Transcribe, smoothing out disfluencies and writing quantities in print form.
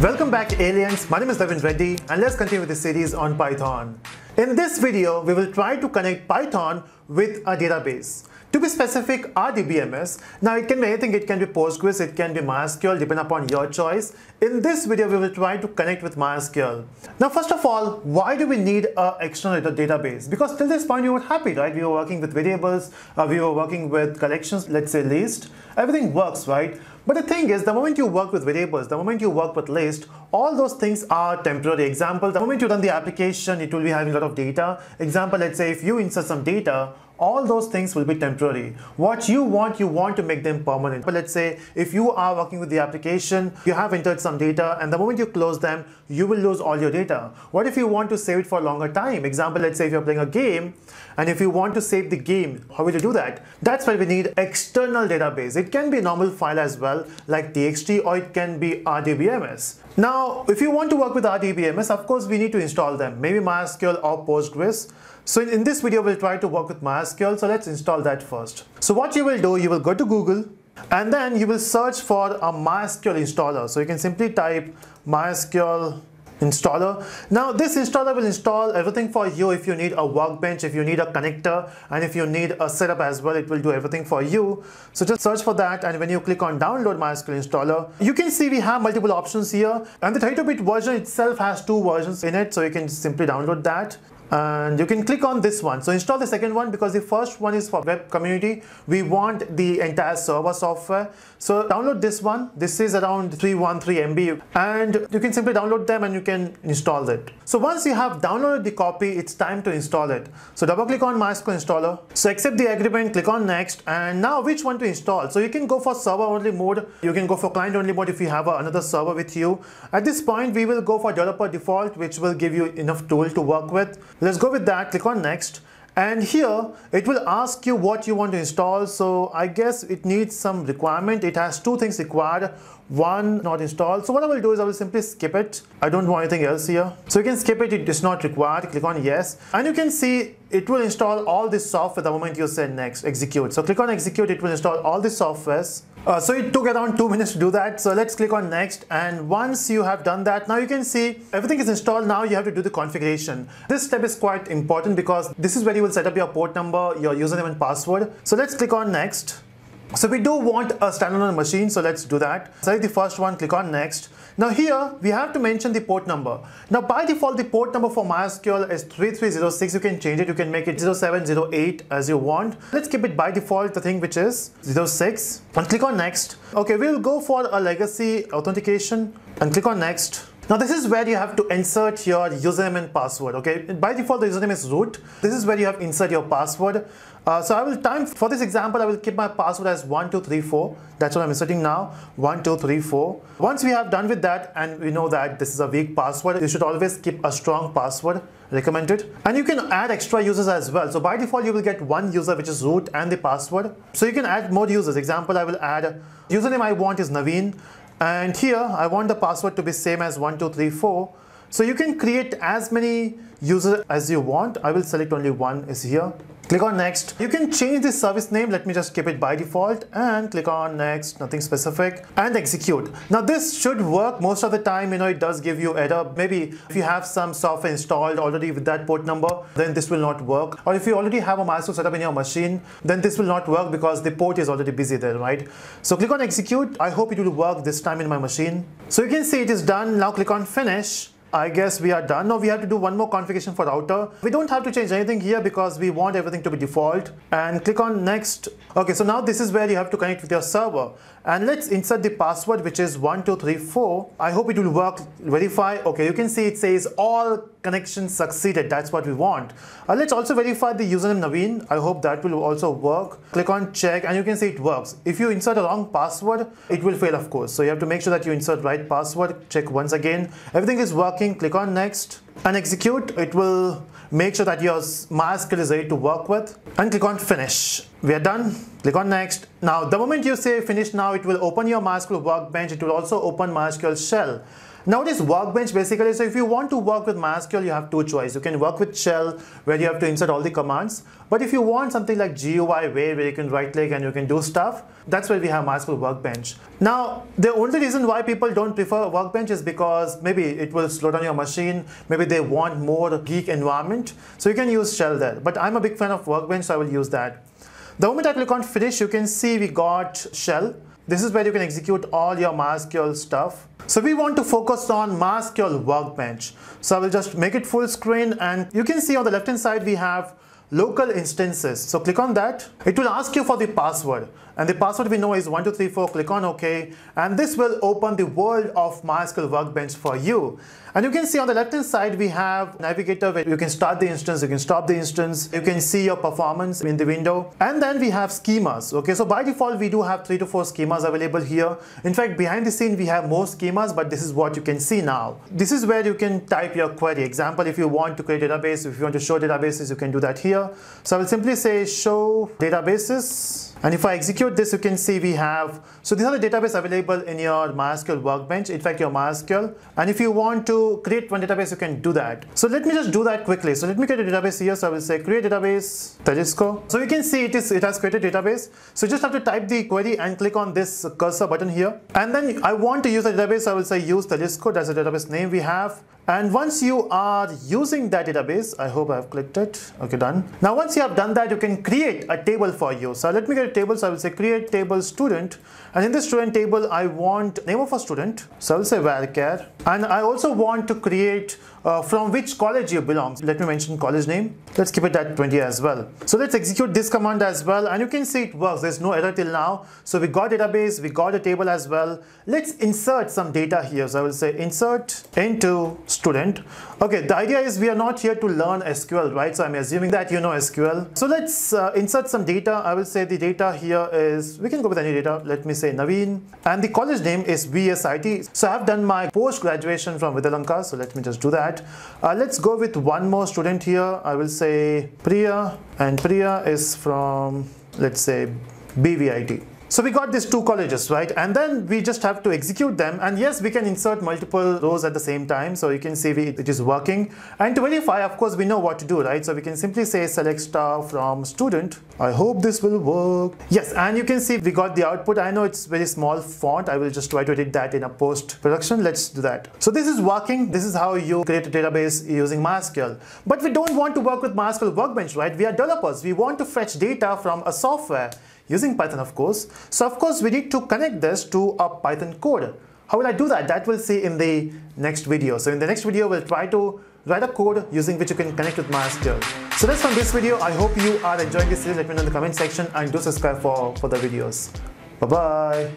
Welcome back, aliens. My name is Navin Reddy, and let's continue with this series on Python. In this video, we will try to connect Python with a database. To be specific, RDBMS. Now, it can be anything. It can be Postgres, it can be MySQL, depending upon your choice. In this video, we will try to connect with MySQL. Now, first of all, why do we need an external database? Because till this point, we were happy, right? We were working with variables, we were working with collections, let's say list. Everything works, right? But the thing is, the moment you work with variables, the moment you work with list, all those things are temporary. Example, the moment you run the application, it will be having a lot of data. Example, let's say if you insert some data, all those things will be temporary. What you want to make them permanent. But let's say if you are working with the application, you have entered some data, and the moment you close them, you will lose all your data. What if you want to save it for a longer time? Example, let's say if you're playing a game, and if you want to save the game, how will you do that? That's why we need external database. It can be a normal file as well, like txt, or it can be RDBMS. Now, if you want to work with RDBMS, of course, we need to install them, maybe MySQL or Postgres. So in this video, we'll try to work with MySQL, so let's install that first. So what you will do, you will go to Google, and then you will search for a MySQL installer. So you can simply type MySQL installer. Now, this installer will install everything for you. If you need a workbench, if you need a connector, and if you need a setup as well, it will do everything for you. So just search for that, and when you click on download MySQL installer, you can see we have multiple options here, and the 32-bit version itself has two versions in it, so you can simply download that. And you can click on this one. So install the second one, because the first one is for web community. We want the entire server software. So download this one. This is around 313 MB. And you can simply download them and you can install it. So once you have downloaded the copy, it's time to install it. So double click on MySQL installer. So accept the agreement, click on next. And now which one to install? So you can go for server only mode. You can go for client only mode if you have another server with you. At this point, we will go for developer default, which will give you enough tool to work with. Let's go with that, click on next, and here it will ask you what you want to install. So I guess it needs some requirement. It has two things required, one not installed. So what I will do is I will simply skip it. I don't want anything else here. So you can skip it, it is not required, click on yes. And you can see it will install all this software the moment you say next, execute. So click on execute, it will install all the softwares. So it took around 2 minutes to do that. So let's click on next. And once you have done that, now you can see everything is installed. Now you have to do the configuration. This step is quite important because this is where you will set up your port number, your username and password. So let's click on next. So we do want a standalone machine, so let's do that. Select the first one, click on next. Now here, we have to mention the port number. Now by default, the port number for MySQL is 3306. You can change it, you can make it 0708 as you want. Let's keep it by default, the thing which is 06. And click on next. Okay, we'll go for a legacy authentication and click on next. Now this is where you have to insert your username and password, okay? By default, the username is root. This is where you have to insert your password. So I will for this example, I will keep my password as 1234. That's what I'm inserting now, 1234. Once we have done with that, and we know that this is a weak password, you should always keep a strong password, recommended. And you can add extra users as well. So by default, you will get one user, which is root, and the password. So you can add more users. Example, I will add, username I want is Navin. And here, I want the password to be same as 1234. So you can create as many users as you want. I will select only one is here. Click on next. You can change the service name. Let me just keep it by default and click on next, nothing specific, and execute. Now this should work most of the time. You know, it does give you error. Maybe if you have some software installed already with that port number, then this will not work. Or if you already have a MySQL setup in your machine, then this will not work because the port is already busy there, right? So click on execute. I hope it will work this time in my machine. So you can see it is done. Now click on finish. I guess we are done. Now we have to do one more configuration for router. We don't have to change anything here because we want everything to be default. And click on next. Okay, so now this is where you have to connect with your server. And let's insert the password, which is 1234. I hope it will work. Verify. Okay, you can see it says all connections succeeded. That's what we want. Let's also verify the username Navin. I hope that will also work. Click on check and you can see it works. If you insert a wrong password, it will fail, of course. So you have to make sure that you insert right password. Check once again. Everything is working. Click on next and execute. It will make sure that your MySQL is ready to work with, and click on finish. We are done. Click on next. Now the moment you say finish now, it will open your MySQL workbench. It will also open MySQL shell. Now this Workbench basically, so if you want to work with MySQL, you have two choices. You can work with Shell, where you have to insert all the commands. But if you want something like GUI, where you can right click and you can do stuff, that's where we have MySQL Workbench. Now, the only reason why people don't prefer Workbench is because maybe it will slow down your machine, maybe they want more geek environment. So you can use Shell there. But I'm a big fan of Workbench, so I will use that. The moment I click on finish, you can see we got Shell. This is where you can execute all your MySQL stuff. So we want to focus on MySQL Workbench. So I will just make it full screen, and you can see on the left hand side we have local instances. So click on that. It will ask you for the password, and the password we know is 1234. Click on OK, and this will open the world of MySQL Workbench for you. And you can see on the left hand side we have navigator where you can start the instance, you can stop the instance, you can see your performance in the window, and then we have schemas. Okay, so by default we do have 3 to 4 schemas available here. In fact, behind the scene we have more schemas, but this is what you can see now. This is where you can type your query. Example, if you want to create a database, if you want to show databases, you can do that here. So I will simply say show databases, and if I execute this, you can see we have, so these are the database available in your MySQL Workbench, in fact your MySQL. And if you want to create one database, you can do that. So let me just do that quickly. So let me create a database here. So I will say create database Telusko. So you can see it has created database. So you just have to type the query and click on this cursor button here, and then I want to use the database, so I will say use Telusko. That's the database name we have. And once you are using that database, I hope I have clicked it. Okay, done. Now once you have done that, you can create a table for you. So let me get a table. So I will say create table student, and in the student table I want name of a student. So I will say varchar, and I also want to create from which college you belong. Let me mention college name. Let's keep it at 20 as well. So let's execute this command as well, and you can see it works. There's no error till now. So we got database, we got a table as well. Let's insert some data here. So I will say insert into student. Okay, the idea is we are not here to learn SQL, right? So I'm assuming that you know SQL. So let's insert some data. I will say the data here is, we can go with any data. Let me say Navin, and the college name is VSIT. So I've done my post graduation from Vidalanka. So let me just do that. Let's go with one more student here. I will say Priya, and Priya is from, let's say, BVIT. So we got these two colleges, right? And then we just have to execute them. And yes, we can insert multiple rows at the same time. So you can see it is working. And to verify, of course, we know what to do, right? So we can simply say select star from student. I hope this will work. Yes, and you can see we got the output. I know it's very small font. I will just try to edit that in a post-production. Let's do that. So this is working. This is how you create a database using MySQL. But we don't want to work with MySQL Workbench, right? We are developers. We want to fetch data from a software, using Python, of course. So of course we need to connect this to a Python code. How will I do that? That we'll see in the next video. So in the next video we'll try to write a code using which you can connect with MySQL. So that's from this video. I hope you are enjoying this series. Let me know in the comment section, and do subscribe for further videos. Bye bye.